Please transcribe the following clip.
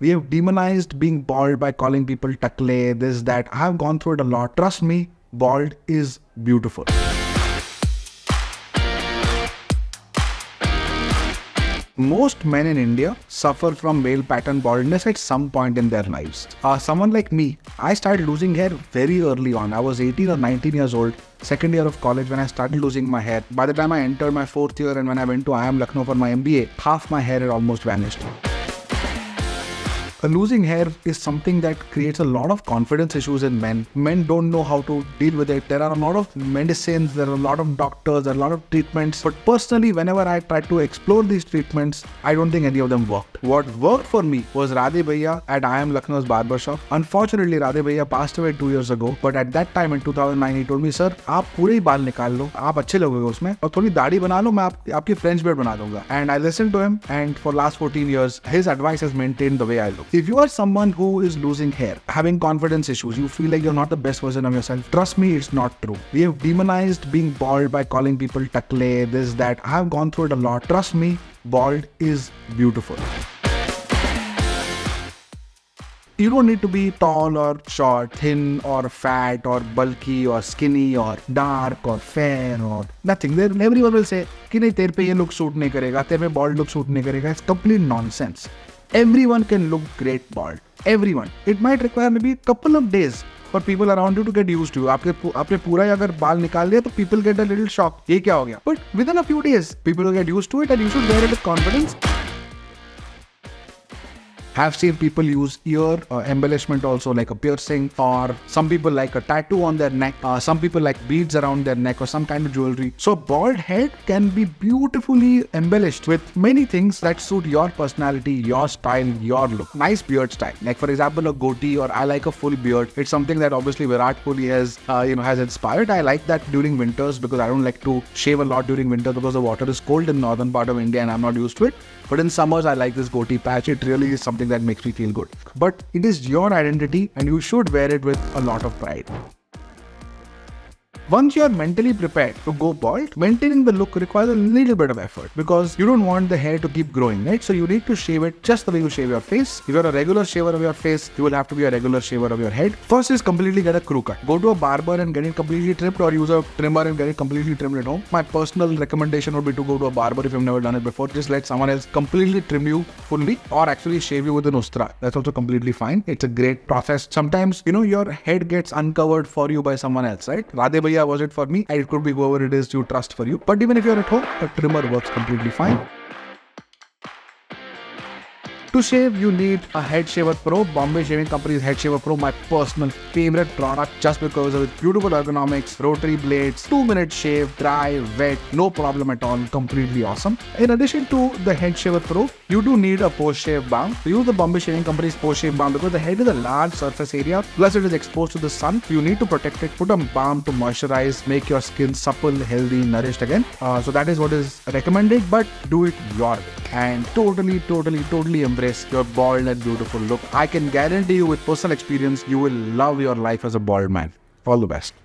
We have demonized being bald by calling people takle, this, that. I have gone through it a lot. Trust me, bald is beautiful. Most men in India suffer from male pattern baldness at some point in their lives. Someone like me, I started losing hair very early on. I was 18 or 19 years old, second year of college when I started losing my hair. By the time I entered my fourth year and when I went to IIM Lucknow for my MBA, half my hair had almost vanished. Losing hair is something that creates a lot of confidence issues in men. Men don't know how to deal with it. There are a lot of medicines, there are a lot of doctors, there are a lot of treatments. But personally, whenever I tried to explore these treatments, I don't think any of them worked. What worked for me was Radhe Bhaiya at IIM Lucknow's barbershop. Unfortunately, Radhe Bhaiya passed away 2 years ago. But at that time in 2009, he told me, "Sir, aap pure hi baal nikal lo, aap acche lagoge usme, aur thodi daadi bana lo, main aapki French beard bana dunga." And I listened to him, and for last 14 years, his advice has maintained the way I look. If you are someone who is losing hair, having confidence issues, you feel like you're not the best version of yourself, trust me, it's not true. We have demonized being bald by calling people takle, this, that. I have gone through it a lot. Trust me, bald is beautiful. You don't need to be tall or short, thin or fat or bulky or skinny or dark or fair or nothing. Everyone will say, "Ki nahi, tere pe ye look suit nahi karega, tere pe bald look suit nahi karega." It's complete nonsense. Everyone can look great bald. Everyone. It might require maybe a couple of days for people around you to get used to you. आपने पूरा अगर बाल निकाल दिया तो people get a little shocked. ये क्या हो गया? But within a few days, people will get used to it and you should wear it with confidence. Have seen people use ear embellishment also, like a piercing, or some people like a tattoo on their neck, some people like beads around their neck or some kind of jewelry. So bald head can be beautifully embellished with many things that suit your personality, your style, your look. Nice beard style, like for example a goatee, or I like a full beard. It's something that obviously Virat Kohli has inspired. I like that during winters because I don't like to shave a lot during winter because the water is cold in northern part of India and I'm not used to it. But in summers I like this goatee patch. It really is something that makes me feel good. But it is your identity and you should wear it with a lot of pride. Once you are mentally prepared to go bald, maintaining the look requires a little bit of effort because you don't want the hair to keep growing, right? So you need to shave it just the way you shave your face. If you're a regular shaver of your face, you will have to be a regular shaver of your head. First is completely get a crew cut. Go to a barber and get it completely trimmed, or use a trimmer and get it completely trimmed at home. My personal recommendation would be to go to a barber if you've never done it before. Just let someone else completely trim you fully, or actually shave you with an ustra. That's also completely fine. It's a great process. Sometimes, you know, your head gets uncovered for you by someone else, right? Radhe Bhaiya was it for me, and it could be whoever it is you trust for you. But even if you're at home, a trimmer works completely fine. To shave, you need a Head Shaver Pro. Bombay Shaving Company's Head Shaver Pro, my personal favorite product just because of its beautiful ergonomics, rotary blades, 2-minute shave, dry, wet, no problem at all, completely awesome. In addition to the Head Shaver Pro, you do need a post-shave balm. So use the Bombay Shaving Company's post-shave balm because the head is a large surface area, plus it is exposed to the sun. You need to protect it, put a balm to moisturize, make your skin supple, healthy, nourished again. So that is what is recommended, but do it your way and totally embrace your bald and beautiful look. I can guarantee you with personal experience, you will love your life as a bald man. All the best.